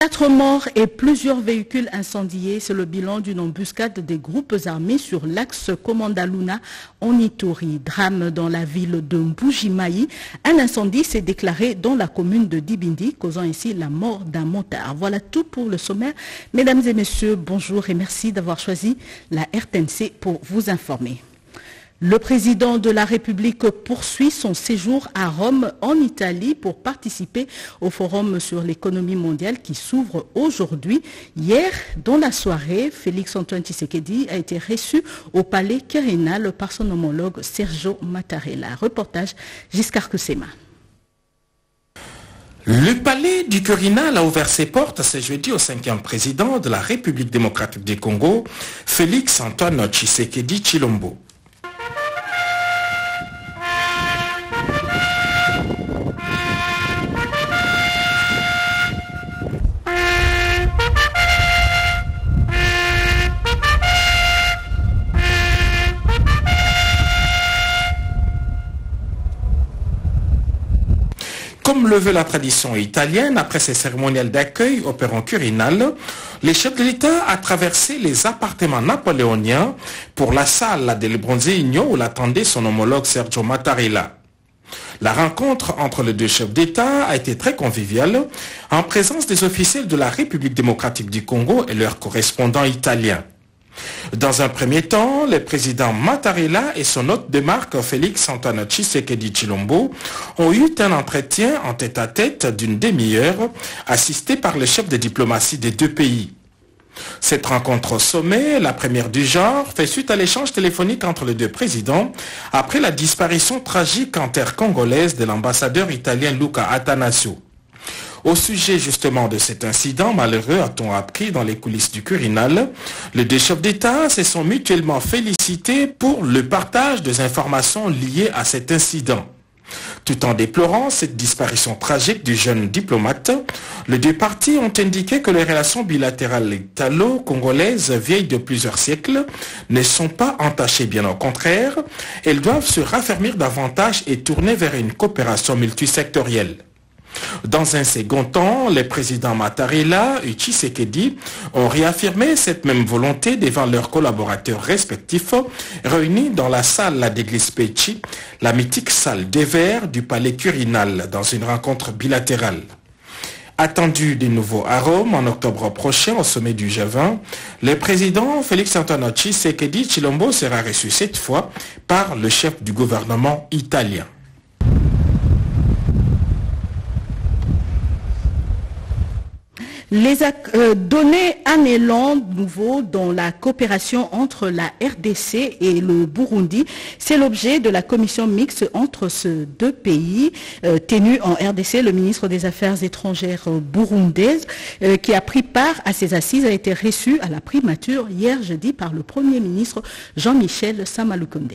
4 morts et plusieurs véhicules incendiés, c'est le bilan d'une embuscade des groupes armés sur l'axe Komandaluna en Ituri. Drame dans la ville de Mbujimayi. Un incendie s'est déclaré dans la commune de Dibindi, causant ainsi la mort d'un motard. Voilà tout pour le sommaire. Mesdames et messieurs, bonjour et merci d'avoir choisi la RTNC pour vous informer. Le président de la République poursuit son séjour à Rome, en Italie, pour participer au forum sur l'économie mondiale qui s'ouvre aujourd'hui. Hier, dans la soirée, Félix-Antoine Tshisekedi a été reçu au Palais Quirinal par son homologue Sergio Mattarella. Reportage Giscard Kussema. Le palais du Quirinal a ouvert ses portes ce jeudi au 5e président de la République démocratique du Congo, Félix-Antoine Tshisekedi Tshilombo. Comme le veut la tradition italienne, après ces cérémoniales d'accueil opérant Quirinal, le chef de l'État a traversé les appartements napoléoniens pour la salle del Bronzino où l'attendait son homologue Sergio Mattarella. La rencontre entre les deux chefs d'État a été très conviviale, en présence des officiels de la République démocratique du Congo et leurs correspondants italiens. Dans un premier temps, le président Mattarella et son hôte de marque Félix-Antoine Tshisekedi Tshilombo ont eu un entretien en tête-à-tête d'une demi-heure, assisté par les chefs de diplomatie des deux pays. Cette rencontre au sommet, la première du genre, fait suite à l'échange téléphonique entre les deux présidents après la disparition tragique en terre congolaise de l'ambassadeur italien Luca Atanasio. Au sujet justement de cet incident malheureux, a-t-on appris dans les coulisses du Quirinal, les deux chefs d'État se sont mutuellement félicités pour le partage des informations liées à cet incident. Tout en déplorant cette disparition tragique du jeune diplomate, les deux parties ont indiqué que les relations bilatérales italo-congolaises, vieilles de plusieurs siècles, ne sont pas entachées, bien au contraire, elles doivent se raffermir davantage et tourner vers une coopération multisectorielle. Dans un second temps, les présidents Mattarella et Tshisekedi ont réaffirmé cette même volonté devant leurs collaborateurs respectifs réunis dans la salle d'église Pecci, la mythique salle des verts du palais Quirinal, dans une rencontre bilatérale. Attendu de nouveau à Rome en octobre prochain au sommet du G20, le président Félix-Antoine Tshisekedi Tshilombo sera reçu cette fois par le chef du gouvernement italien. Les données un élan nouveau dans la coopération entre la RDC et le Burundi, c'est l'objet de la commission mixte entre ces deux pays tenue en RDC. Le ministre des Affaires étrangères burundaise qui a pris part à ces assises a été reçu à la primature hier jeudi par le Premier ministre Jean-Michel Sama Lukonde.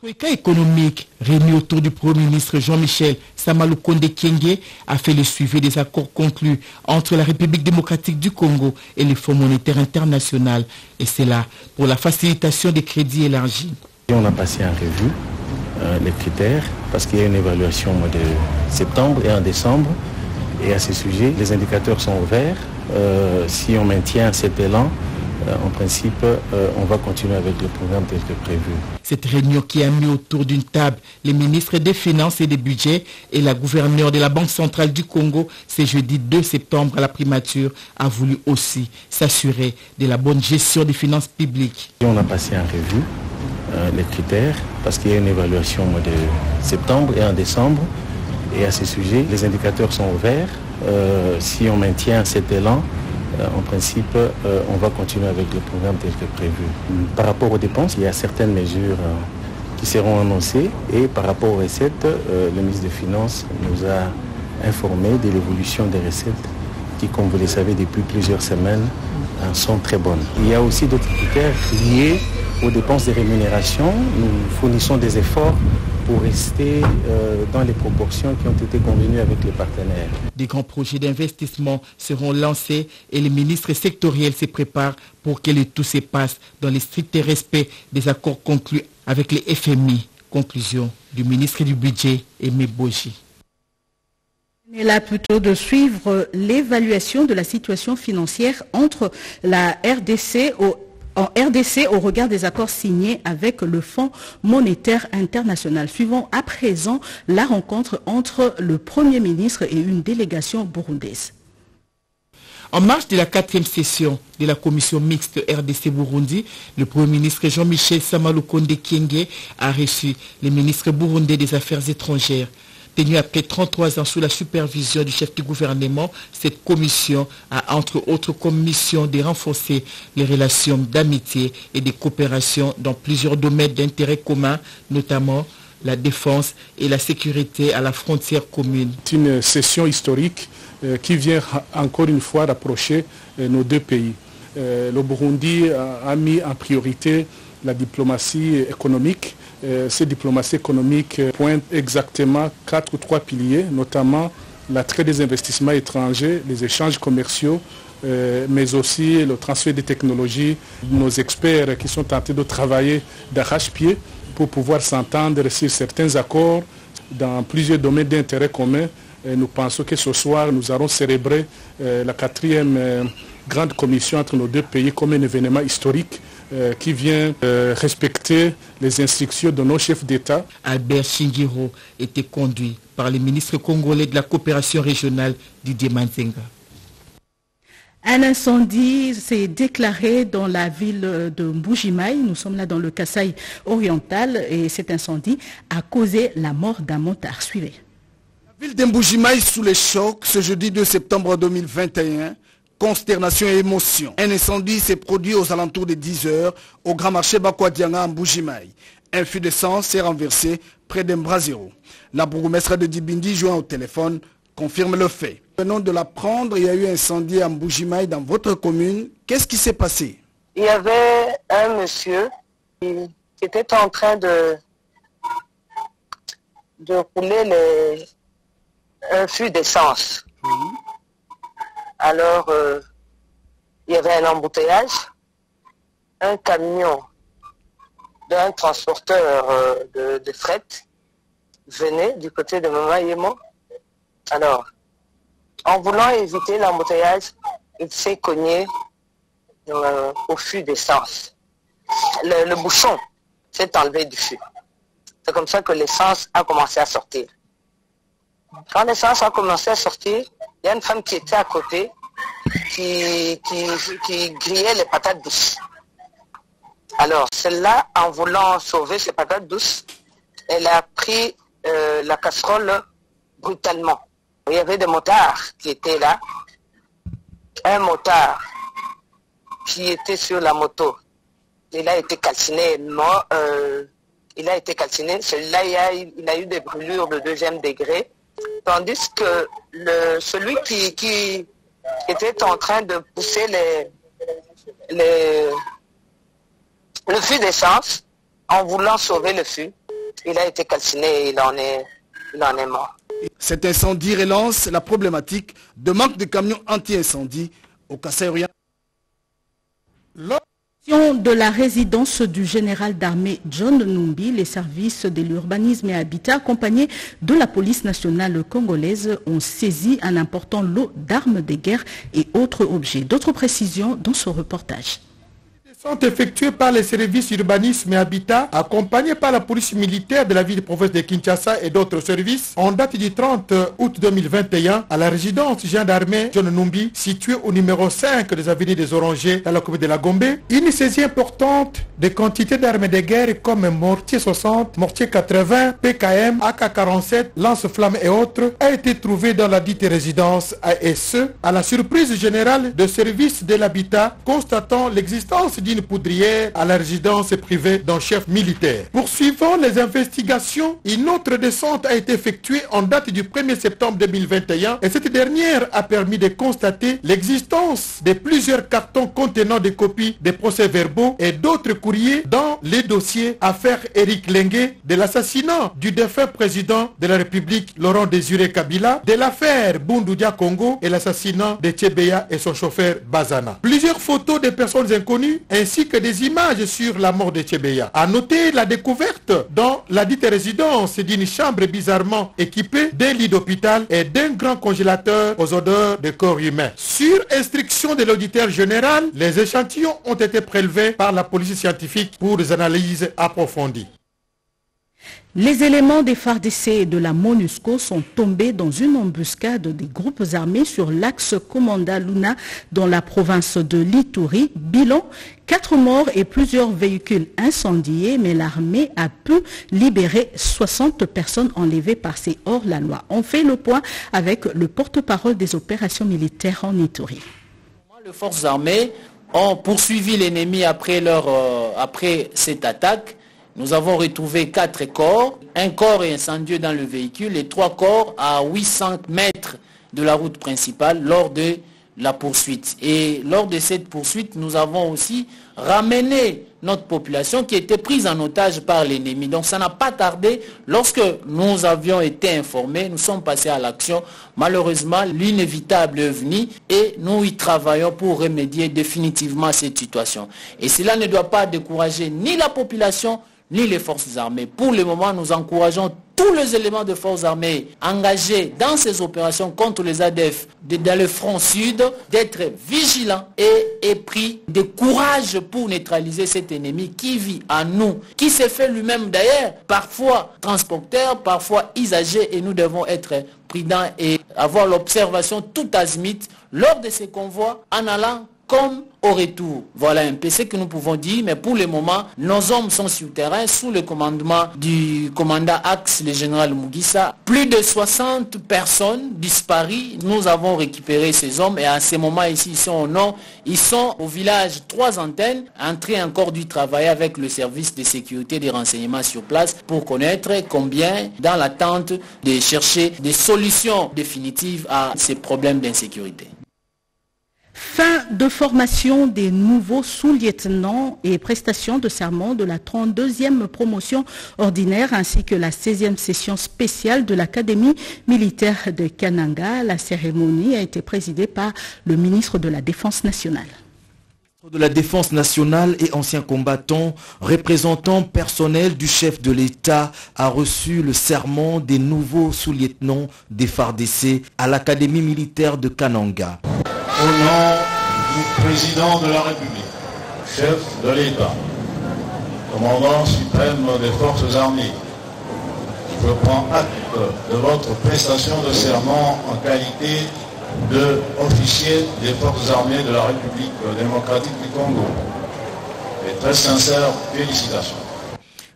La troïka économique réunie autour du Premier ministre Jean-Michel Sama Lukonde Kyenge a fait le suivi des accords conclus entre la République démocratique du Congo et le Fonds monétaire international. Et c'est là pour la facilitation des crédits élargis. On a passé en revue les critères parce qu'il y a une évaluation au mois de septembre et en décembre. Et à ce sujet, les indicateurs sont ouverts. Si on maintient cet élan, en principe, on va continuer avec le programme tel que prévu. Cette réunion qui a mis autour d'une table les ministres des Finances et des Budgets et la gouverneure de la Banque centrale du Congo, ce jeudi 2 septembre à la primature, a voulu aussi s'assurer de la bonne gestion des finances publiques. On a passé en revue les critères parce qu'il y a une évaluation au mois de septembre et en décembre. Et à ce sujet, les indicateurs sont ouverts. Si on maintient cet élan, en principe, on va continuer avec le programme tel que prévu. Par rapport aux dépenses, il y a certaines mesures qui seront annoncées. Et par rapport aux recettes, le ministre des Finances nous a informé de l'évolution des recettes qui, comme vous le savez, depuis plusieurs semaines, sont très bonnes. Il y a aussi d'autres critères liés aux dépenses de rémunération. Nous fournissons des efforts pour rester dans les proportions qui ont été convenues avec les partenaires. Des grands projets d'investissement seront lancés et les ministres sectoriels se préparent pour que le tout se passe dans le strict respect des accords conclus avec les FMI. Conclusion du ministre du Budget, Aimé Bogie. On est là plutôt de suivre l'évaluation de la situation financière entre la RDC en RDC au regard des accords signés avec le Fonds monétaire international. Suivons à présent la rencontre entre le Premier ministre et une délégation burundaise. En marge de la 4e session de la commission mixte RDC-Burundi, le Premier ministre Jean-Michel Sama Lukonde Kyenge a reçu le ministre burundais des Affaires étrangères. Tenu après 33 ans sous la supervision du chef du gouvernement, cette commission a entre autres comme mission de renforcer les relations d'amitié et de coopération dans plusieurs domaines d'intérêt commun, notamment la défense et la sécurité à la frontière commune. C'est une session historique qui vient encore une fois rapprocher nos deux pays. Le Burundi a mis en priorité la diplomatie économique. Cette diplomatie économique pointe exactement 4 ou 3 piliers, notamment l'attrait des investissements étrangers, les échanges commerciaux, mais aussi le transfert des technologies. Nos experts qui sont tentés de travailler d'arrache-pied pour pouvoir s'entendre sur certains accords dans plusieurs domaines d'intérêt commun. Et nous pensons que ce soir, nous allons célébrer la 4e grande commission entre nos deux pays comme un événement historique qui vient respecter les instructions de nos chefs d'État. Albert Shingiro était conduit par le ministre congolais de la coopération régionale, Didier Manzenga. Un incendie s'est déclaré dans la ville de Mbujimaï, nous sommes là dans le Kasaï-Oriental, et cet incendie a causé la mort d'un motard. Suivez. La ville de Mbujimaï sous les chocs ce jeudi 2 septembre 2021. Consternation et émotion. Un incendie s'est produit aux alentours de 10 h au grand marché Bakwadianga en Mbujimaï. Un fût de sang s'est renversé près d'un brasero. La bourgmestre de Dibindi, joint au téléphone, confirme le fait. Venons de l'apprendre, il y a eu un incendie en Mbujimaï dans votre commune. Qu'est-ce qui s'est passé? Il y avait un monsieur qui était en train de rouler un fût d'essence. Oui. Alors, il y avait un embouteillage, un camion d'un transporteur de fret venait du côté de Mama Yemo. Alors, en voulant éviter l'embouteillage, il s'est cogné au fût d'essence. Le bouchon s'est enlevé du fût. C'est comme ça que l'essence a commencé à sortir. Quand l'essence a commencé à sortir, il y a une femme qui était à côté, qui grillait les patates douces. Alors, celle-là, en voulant sauver ses patates douces, elle a pris la casserole brutalement. Il y avait des motards qui étaient là. Un motard qui était sur la moto, il a été calciné, mort, il a été calciné. Celui-là, il a eu des brûlures de 2e degré. Tandis que celui qui était en train de pousser le fût d'essence, en voulant sauver le fût, il a été calciné et il en est mort. Cet incendie relance la problématique de manque de camions anti-incendie au Kasaï-Oriental. De la résidence du général d'armée John Numbi, les services de l'urbanisme et habitat accompagnés de la police nationale congolaise ont saisi un important lot d'armes de guerre et autres objets. D'autres précisions dans ce reportage. Sont effectués par les services urbanisme et habitat, accompagnés par la police militaire de la ville-province de Kinshasa et d'autres services, en date du 30 août 2021, à la résidence gendarmerie John Numbi, située au numéro 5 des avenues des Orangers, dans la commune de la Gombe, une saisie importante des quantités d'armes de guerre comme mortier 60, mortier 80, PKM, AK-47, lance-flammes et autres, a été trouvée dans la dite résidence ASE, à la surprise générale des services de l'habitat, constatant l'existence d'une poudrière à la résidence privée d'un chef militaire. Poursuivant les investigations, une autre descente a été effectuée en date du 1er septembre 2021 et cette dernière a permis de constater l'existence de plusieurs cartons contenant des copies des procès-verbaux et d'autres courriers dans les dossiers affaire Eric Lengue de l'assassinat du défunt président de la République Laurent Désiré Kabila, de l'affaire Bundudia Congo et l'assassinat de Chebeya et son chauffeur Bazana. Plusieurs plusieurs photos de personnes inconnues ainsi que des images sur la mort de Chebeya. A noter la découverte dans la dite résidence d'une chambre bizarrement équipée d'un lit d'hôpital et d'un grand congélateur aux odeurs de corps humains. Sur instruction de l'auditeur général, les échantillons ont été prélevés par la police scientifique pour des analyses approfondies. Les éléments des FARDC et de la MONUSCO sont tombés dans une embuscade des groupes armés sur l'axe Komanda-Luna dans la province de l'Ituri. Bilan, 4 morts et plusieurs véhicules incendiés, mais l'armée a pu libérer 60 personnes enlevées par ces hors-la-loi. On fait le point avec le porte-parole des opérations militaires en Ituri. Les forces armées ont poursuivi l'ennemi après cette attaque. Nous avons retrouvé 4 corps, un corps est incendié dans le véhicule et 3 corps à 800 mètres de la route principale lors de la poursuite. Et lors de cette poursuite, nous avons aussi ramené notre population qui était prise en otage par l'ennemi. Donc ça n'a pas tardé. Lorsque nous avions été informés, nous sommes passés à l'action. Malheureusement, l'inévitable est venu et nous y travaillons pour remédier définitivement à cette situation. Et cela ne doit pas décourager ni la population, ni les forces armées. Pour le moment, nous encourageons tous les éléments de forces armées engagés dans ces opérations contre les ADF dans le front sud d'être vigilants et pris de courage pour neutraliser cet ennemi qui vit à nous, qui s'est fait lui-même d'ailleurs, parfois transporteur, parfois usager, et nous devons être prudents et avoir l'observation tout azimut lors de ces convois en allant comme au retour. Voilà un peu ce que nous pouvons dire, mais pour le moment, nos hommes sont sur le terrain sous le commandement du commandant Axe, le général Mougissa. Plus de 60 personnes disparues, nous avons récupéré ces hommes et à ce moment ici, ils sont au nord, ils sont au village 3 antennes, en train encore du travail avec le service de sécurité et des renseignements sur place pour connaître combien, dans l'attente de chercher des solutions définitives à ces problèmes d'insécurité. Fin de formation des nouveaux sous-lieutenants et prestation de serment de la 32e promotion ordinaire ainsi que la 16e session spéciale de l'Académie militaire de Kananga. La cérémonie a été présidée par le ministre de la Défense nationale. De la Défense nationale et anciens combattants, représentant personnel du chef de l'État, a reçu le serment des nouveaux sous-lieutenants des FARDC à l'Académie militaire de Kananga. Au nom du président de la République, chef de l'État, commandant suprême des forces armées, je prends acte de votre prestation de serment en qualité d'officier des forces armées de la République démocratique du Congo. Et très sincères félicitations.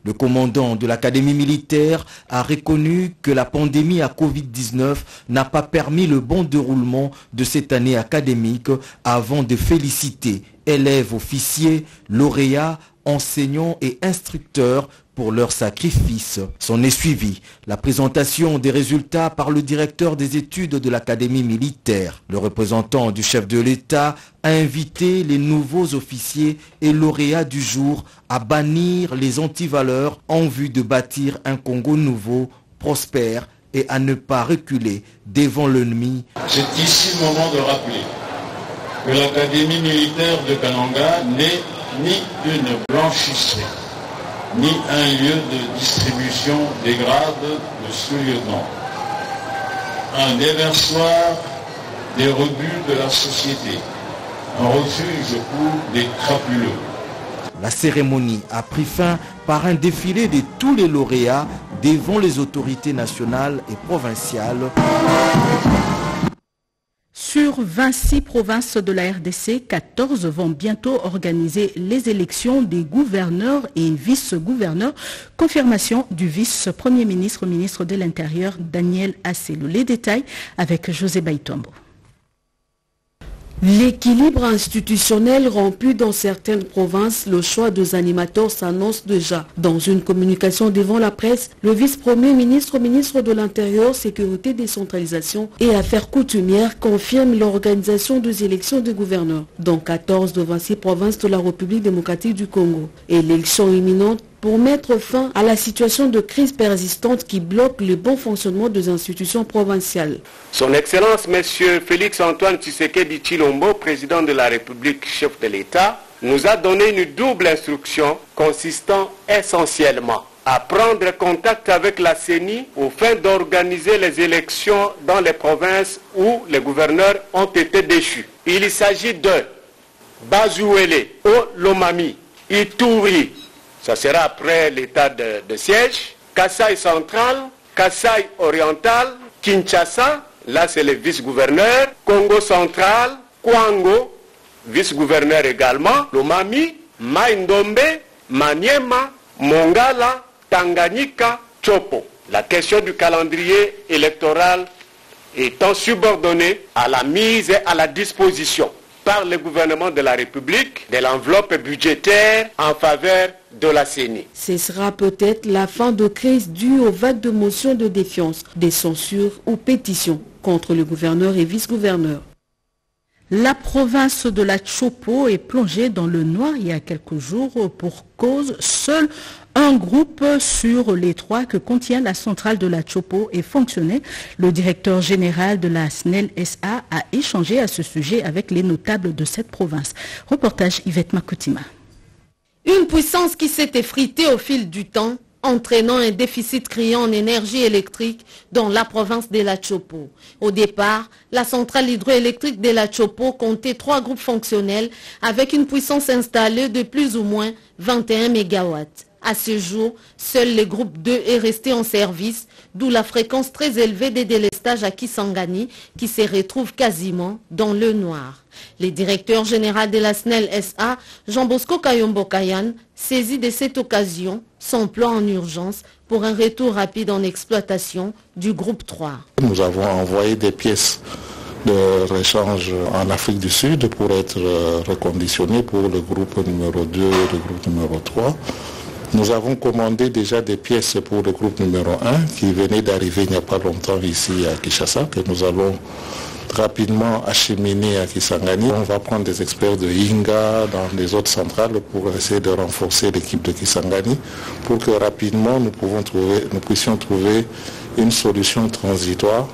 Le commandant de l'Académie militaire a reconnu que la pandémie à Covid-19 n'a pas permis le bon déroulement de cette année académique avant de féliciter élèves, officiers, lauréats, enseignants et instructeurs pour leur sacrifice. S'en est suivi la présentation des résultats par le directeur des études de l'Académie militaire. Le représentant du chef de l'État a invité les nouveaux officiers et lauréats du jour à bannir les antivaleurs en vue de bâtir un Congo nouveau, prospère et à ne pas reculer devant l'ennemi. C'est ici le moment de rappeler que l'Académie militaire de Kananga n'est ni une blanchisserie, ni un lieu de distribution des grades de sous-lieutenant. Un déversoir des rebuts de la société, un refuge pour des crapuleux. La cérémonie a pris fin par un défilé de tous les lauréats devant les autorités nationales et provinciales. Sur 26 provinces de la RDC, 14 vont bientôt organiser les élections des gouverneurs et vice-gouverneurs. Confirmation du vice-premier ministre, ministre de l'Intérieur, Daniel Aselo. Les détails avec José Baïtombo. L'équilibre institutionnel rompu dans certaines provinces, le choix des animateurs s'annonce déjà. Dans une communication devant la presse, le vice-premier ministre, ministre de l'Intérieur, Sécurité, Décentralisation et Affaires coutumières confirme l'organisation des élections de gouverneurs dans 14 de 26 provinces de la République démocratique du Congo. Élections imminentes pour mettre fin à la situation de crise persistante qui bloque le bon fonctionnement des institutions provinciales. Son Excellence M. Félix-Antoine Tshisekedi Tshilombo, président de la République, chef de l'État, nous a donné une double instruction consistant essentiellement à prendre contact avec la CENI au fin d'organiser les élections dans les provinces où les gouverneurs ont été déchus. Il s'agit de Bazouele, Olomami, Ituri, ça sera après l'état de siège, Kasaï central, Kasaï oriental, Kinshasa, là c'est le vice-gouverneur, Congo central, Kwango, vice-gouverneur également, Lomami, Maindombe, Maniema, Mongala, Tanganyika, Chopo. La question du calendrier électoral étant subordonnée à la mise et à la disposition par le gouvernement de la République de l'enveloppe budgétaire en faveur de la CENI. Ce sera peut-être la fin de crise due aux vagues de motions de défiance, des censures ou pétitions contre le gouverneur et vice-gouverneur. La province de la Chopo est plongée dans le noir il y a quelques jours pour cause seule. Un groupe sur les trois que contient la centrale de la Chopo est fonctionné. Le directeur général de la SNEL-SA a échangé à ce sujet avec les notables de cette province. Reportage Yvette Makoutima. Une puissance qui s'est effritée au fil du temps, entraînant un déficit criant en énergie électrique dans la province de la Chopo. Au départ, la centrale hydroélectrique de la Chopo comptait trois groupes fonctionnels avec une puissance installée de plus ou moins 21 MW. À ce jour, seul le groupe 2 est resté en service, d'où la fréquence très élevée des délestages à Kisangani qui se retrouve quasiment dans le noir. Le directeur général de la SNEL-SA, Jean Bosco Kayombo Kayan, saisit de cette occasion son plan en urgence pour un retour rapide en exploitation du groupe 3. Nous avons envoyé des pièces de réchange en Afrique du Sud pour être reconditionnées pour le groupe numéro 2 et le groupe numéro 3. Nous avons commandé déjà des pièces pour le groupe numéro 1 qui venait d'arriver il n'y a pas longtemps ici à Kinshasa, que nous allons rapidement acheminer à Kisangani. On va prendre des experts de Inga dans les autres centrales pour essayer de renforcer l'équipe de Kisangani pour que rapidement nous puissions trouver une solution transitoire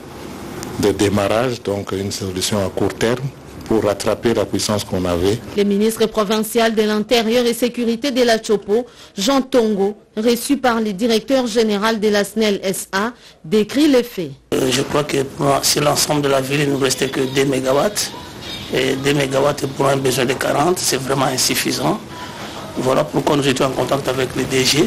de démarrage, donc une solution à court terme, pour rattraper la puissance qu'on avait. Le ministre provincial de l'Intérieur et Sécurité de la Chopo, Jean Tongo, reçu par le directeur général de la SNEL-SA, décrit les faits. Je crois que sur l'ensemble de la ville, il ne nous restait que 2 mégawatts. Et 2 mégawatts pour un besoin de 40, c'est vraiment insuffisant. Voilà pourquoi nous étions en contact avec le DG.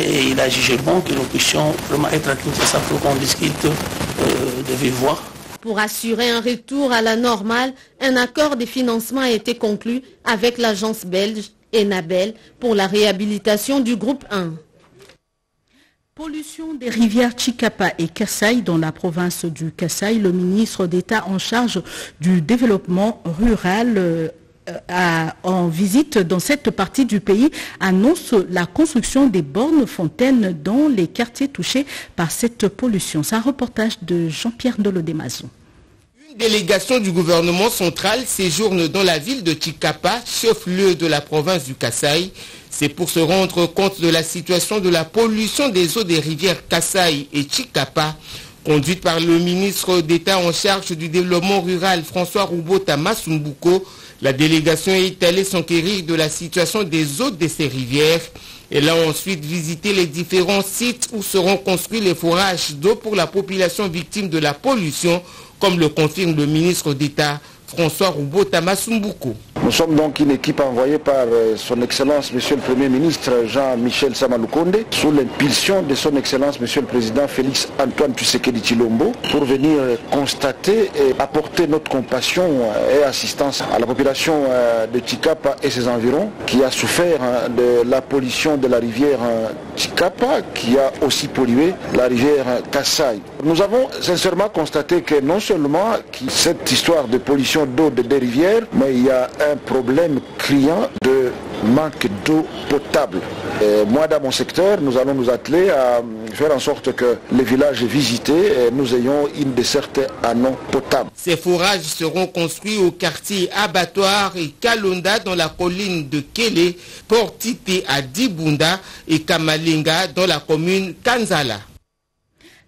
Et il a jugé bon que nous puissions vraiment être à Kinshasa pour qu'on discute de vive voix. Pour assurer un retour à la normale, un accord de financement a été conclu avec l'agence belge ENABEL pour la réhabilitation du groupe 1. Pollution des rivières Tshikapa et Kasaï dans la province du Kasaï. Le ministre d'État en charge du développement rural en visite dans cette partie du pays annonce la construction des bornes fontaines dans les quartiers touchés par cette pollution. C'est un reportage de Jean-Pierre Lihau. Une délégation du gouvernement central séjourne dans la ville de Tshikapa, chef-lieu de la province du Kasaï. C'est pour se rendre compte de la situation de la pollution des eaux des rivières Kasaï et Tshikapa, conduite par le ministre d'État en charge du développement rural François Rubota Masumbuko. La délégation est allée s'enquérir de la situation des eaux de ces rivières. Elle a ensuite visité les différents sites où seront construits les forages d'eau pour la population victime de la pollution, comme le confirme le ministre d'État François Roubaud-Tama-Sumbuko. Nous sommes donc une équipe envoyée par son Excellence Monsieur le Premier ministre Jean-Michel Sama Lukonde, sous l'impulsion de son Excellence Monsieur le Président Félix-Antoine Tshisekedi Tshilombo, pour venir constater et apporter notre compassion et assistance à la population de Tshikapa et ses environs, qui a souffert de la pollution de la rivière Tshikapa, qui a aussi pollué la rivière Kasaï. Nous avons sincèrement constaté que non seulement cette histoire de pollution d'eau des rivières, mais il y a un problème criant de manque d'eau potable. Et moi, dans mon secteur, nous allons nous atteler à faire en sorte que les villages visités, nous ayons une desserte en eau potable. Ces forages seront construits au quartier Abattoir et Kalonda dans la colline de Kélé, Port-Tipé à Dibunda et Kamalinga dans la commune Kanzala.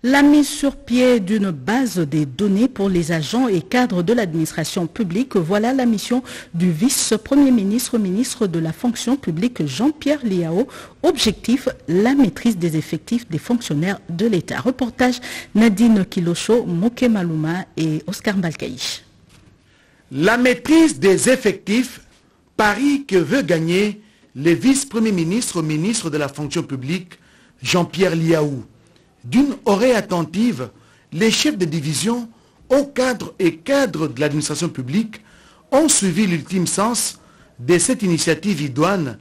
La mise sur pied d'une base des données pour les agents et cadres de l'administration publique, voilà la mission du vice-premier ministre, ministre de la fonction publique Jean-Pierre Lihau. Objectif, la maîtrise des effectifs des fonctionnaires de l'État. Reportage Nadine Kilosho, Moke Malouma et Oscar Balkaïch. La maîtrise des effectifs, pari que veut gagner le vice-premier ministre, ministre de la fonction publique Jean-Pierre Lihau. D'une oreille attentive, les chefs de division, hauts cadres et cadres de l'administration publique ont suivi l'ultime sens de cette initiative idoine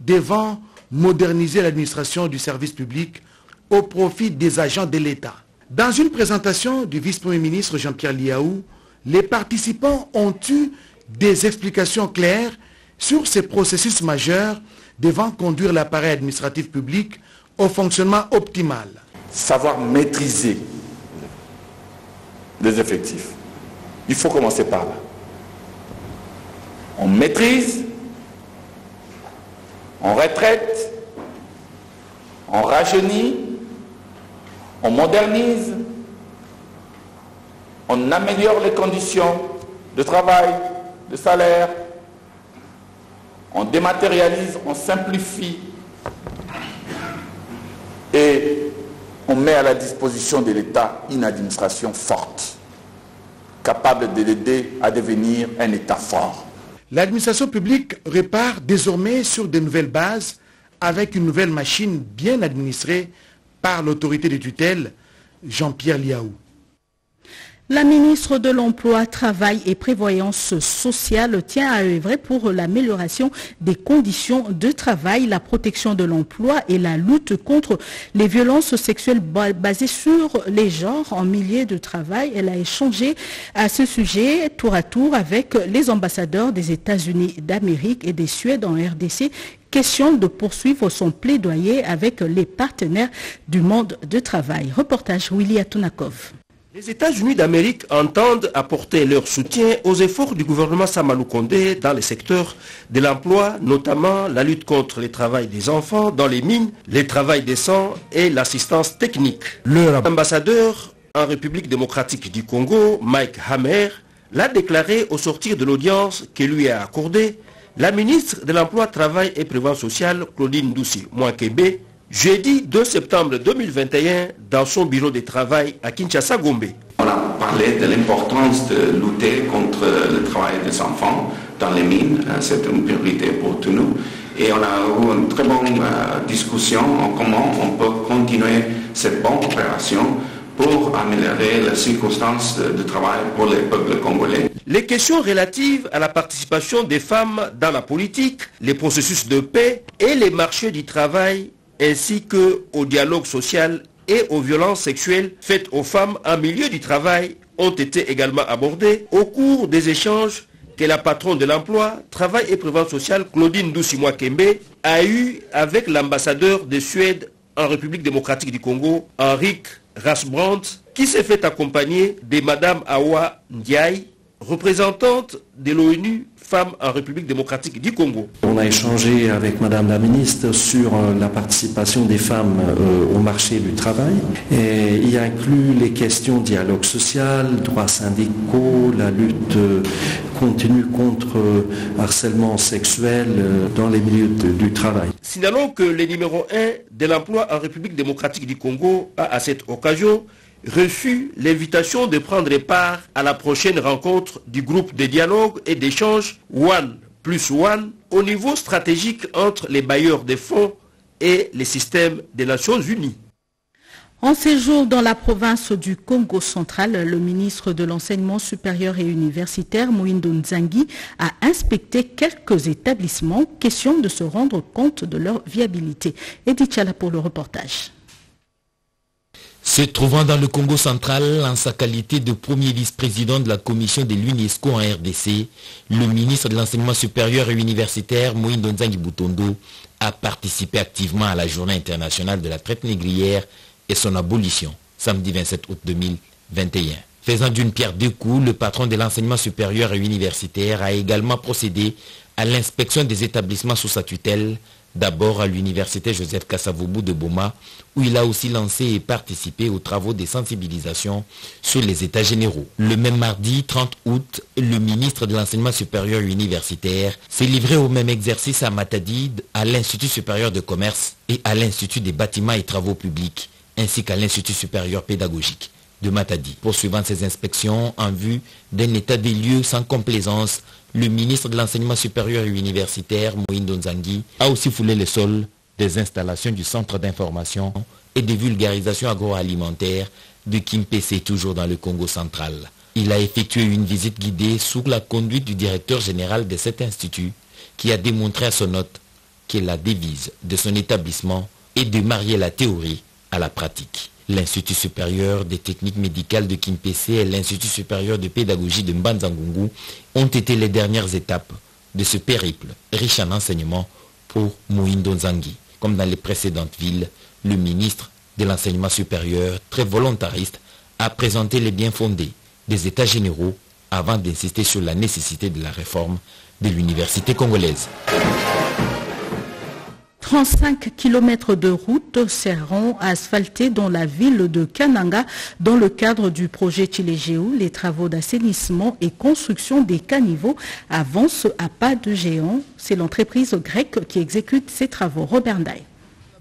devant moderniser l'administration du service public au profit des agents de l'État. Dans une présentation du vice-premier ministre Jean-Pierre Lihau, les participants ont eu des explications claires sur ces processus majeurs devant conduire l'appareil administratif public au fonctionnement optimal. Savoir maîtriser les effectifs. Il faut commencer par là. On maîtrise, on retraite, on rajeunit, on modernise, on améliore les conditions de travail, de salaire, on dématérialise, on simplifie et on met à la disposition de l'État une administration forte, capable de l'aider à devenir un État fort. L'administration publique repart désormais sur de nouvelles bases avec une nouvelle machine bien administrée par l'autorité de tutelle, Jean-Pierre Lihau. La ministre de l'Emploi, Travail et Prévoyance sociale tient à œuvrer pour l'amélioration des conditions de travail, la protection de l'emploi et la lutte contre les violences sexuelles basées sur les genres en milieu de travail. Elle a échangé à ce sujet tour à tour avec les ambassadeurs des États-Unis d'Amérique et des Suèdes en RDC. Question de poursuivre son plaidoyer avec les partenaires du monde de travail. Reportage Willy Atunakov. Les États-Unis d'Amérique entendent apporter leur soutien aux efforts du gouvernement Sama Lukonde dans les secteurs de l'emploi, notamment la lutte contre le travail des enfants dans les mines, le travail décent et l'assistance technique. Leur ambassadeur en République démocratique du Congo, Mike Hammer, l'a déclaré au sortir de l'audience que lui a accordée la ministre de l'Emploi, Travail et Prévoyance sociale, Claudine Ndoussi-Mwakembe, jeudi 2 septembre 2021, dans son bureau de travail à Kinshasa-Gombe. On a parlé de l'importance de lutter contre le travail des enfants dans les mines. C'est une priorité pour tous nous. Et on a eu une très bonne discussion en comment on peut continuer cette bonne coopération pour améliorer les circonstances de travail pour les peuples congolais. Les questions relatives à la participation des femmes dans la politique, les processus de paix et les marchés du travail ainsi qu'au dialogue social et aux violences sexuelles faites aux femmes en milieu du travail ont été également abordées au cours des échanges que la patronne de l'emploi, Travail et Prévoyance sociale, Claudine Ndoussi-Mwakembe, a eu avec l'ambassadeur de Suède en République démocratique du Congo, Henrik Rasbrandt, qui s'est fait accompagner de Madame Awa Ndiaye, représentante de l'ONU Femmes en République démocratique du Congo. On a échangé avec Madame la ministre sur la participation des femmes au marché du travail. Et il inclut les questions dialogue social, droits syndicaux, la lutte continue contre harcèlement sexuel dans les milieux du travail. Signalons que le numéro 1 de l'emploi en République démocratique du Congo a à cette occasion reçu l'invitation de prendre part à la prochaine rencontre du groupe de dialogue et d'échange One plus One au niveau stratégique entre les bailleurs des fonds et les systèmes des Nations Unies. En séjour dans la province du Congo central, le ministre de l'Enseignement supérieur et universitaire, Muyindo Nzangi, a inspecté quelques établissements, question de se rendre compte de leur viabilité. Edith Chala pour le reportage. Se trouvant dans le Congo central en sa qualité de premier vice-président de la commission de l'UNESCO en RDC, le ministre de l'enseignement supérieur et universitaire Muyindo Nzangi Butondo a participé activement à la journée internationale de la traite négrière et son abolition, samedi 27 août 2021. Faisant d'une pierre deux coups, le patron de l'enseignement supérieur et universitaire a également procédé à l'inspection des établissements sous sa tutelle, d'abord à l'université Joseph Kasavubu de Boma, où il a aussi lancé et participé aux travaux de sensibilisation sur les états généraux. Le même mardi 30 août, le ministre de l'enseignement supérieur universitaire s'est livré au même exercice à Matadi, à l'Institut supérieur de commerce et à l'Institut des bâtiments et travaux publics, ainsi qu'à l'Institut supérieur pédagogique de Matadi. Poursuivant ces inspections en vue d'un état des lieux sans complaisance, le ministre de l'enseignement supérieur et universitaire, Muyindo Nzangi, a aussi foulé le sol des installations du centre d'information et de vulgarisation agroalimentaire de Kimpese, toujours dans le Congo central. Il a effectué une visite guidée sous la conduite du directeur général de cet institut, qui a démontré à son hôte que la devise de son établissement est de marier la théorie à la pratique. L'Institut supérieur des techniques médicales de Kimpese et l'Institut supérieur de pédagogie de Mbanzangungu ont été les dernières étapes de ce périple riche en enseignement pour Muyindo Nzangi. Comme dans les précédentes villes, le ministre de l'enseignement supérieur, très volontariste, a présenté les biens fondés des états généraux avant d'insister sur la nécessité de la réforme de l'université congolaise. 35 km de routes seront asphaltées dans la ville de Kananga dans le cadre du projet Tshilégéo. Les travaux d'assainissement et construction des caniveaux avancent à pas de géant. C'est l'entreprise grecque qui exécute ces travaux. Robert Ndaye.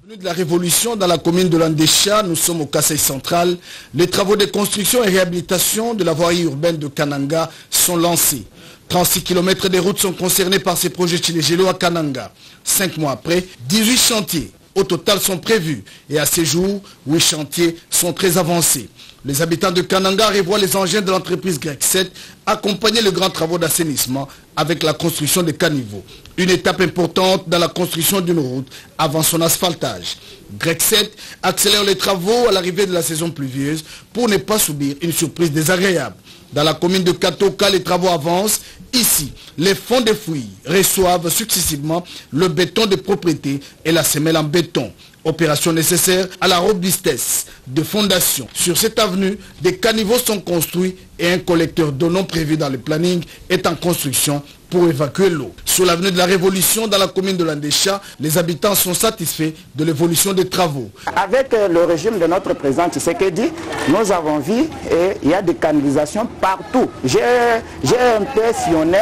Avenue de la Révolution, dans la commune de Landécha, nous sommes au Kasaï central. Les travaux de construction et réhabilitation de la voirie urbaine de Kananga sont lancés. 36 km des routes sont concernés par ces projets Tshilégéo à Kananga. 5 mois après, 18 chantiers au total sont prévus. Et à ces jours, 8 chantiers sont très avancés. Les habitants de Kananga revoient les engins de l'entreprise Grexet accompagner les grands travaux d'assainissement avec la construction des caniveaux. Une étape importante dans la construction d'une route avant son asphaltage. Grexet accélère les travaux à l'arrivée de la saison pluvieuse pour ne pas subir une surprise désagréable. Dans la commune de Katoka, les travaux avancent. Ici, les fonds de fouilles reçoivent successivement le béton de propriété et la semelle en béton. Opération nécessaire à la robustesse de fondation. Sur cette avenue, des caniveaux sont construits et un collecteur d'eau non prévu dans le planning est en construction pour évacuer l'eau. Sur l'avenue de la Révolution, dans la commune de Landécha, les habitants sont satisfaits de l'évolution des travaux. Avec le régime de notre président Tshisekedi, nous avons vu et il y a des canalisations partout. J'ai un peu sillonné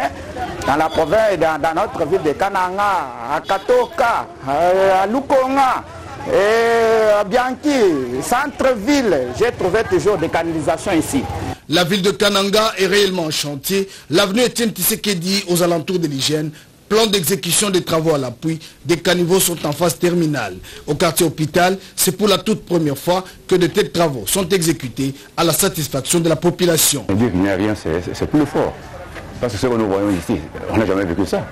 dans la province, dans notre ville de Kananga, à Katoka, à Lukonga. Et à Bianchi, centre-ville, j'ai trouvé toujours des canalisations ici. La ville de Kananga est réellement en chantier. L'avenue Etienne Tshisekedi aux alentours de l'hygiène. Plan d'exécution des travaux à l'appui, des caniveaux sont en phase terminale. Au quartier hôpital, c'est pour la toute première fois que de tels travaux sont exécutés à la satisfaction de la population. On dit qu'il n'y a rien, c'est plus fort. Parce que ce que nous voyons ici, on n'a jamais vécu ça.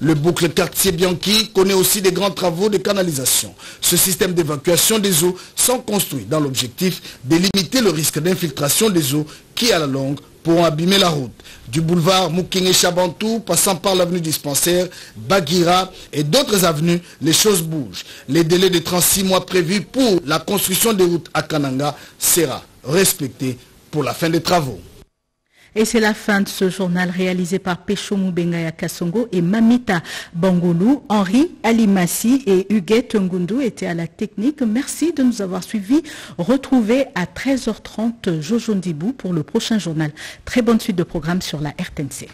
Le boucle quartier Bianchi connaît aussi des grands travaux de canalisation. Ce système d'évacuation des eaux sont construits dans l'objectif de limiter le risque d'infiltration des eaux qui, à la longue, pourront abîmer la route. Du boulevard Moukengé-Chabantou, passant par l'avenue Dispensaire, Bagira et d'autres avenues, les choses bougent. Les délais de 36 mois prévus pour la construction des routes à Kananga sera respecté pour la fin des travaux. Et c'est la fin de ce journal réalisé par Pécho Moubengaya Kassongo et Mamita Bangoulou. Henri Alimassi et Huguette Ngundu étaient à la technique. Merci de nous avoir suivis. Retrouvez à 13h30 Jojo Ndibou pour le prochain journal. Très bonne suite de programme sur la RTNC.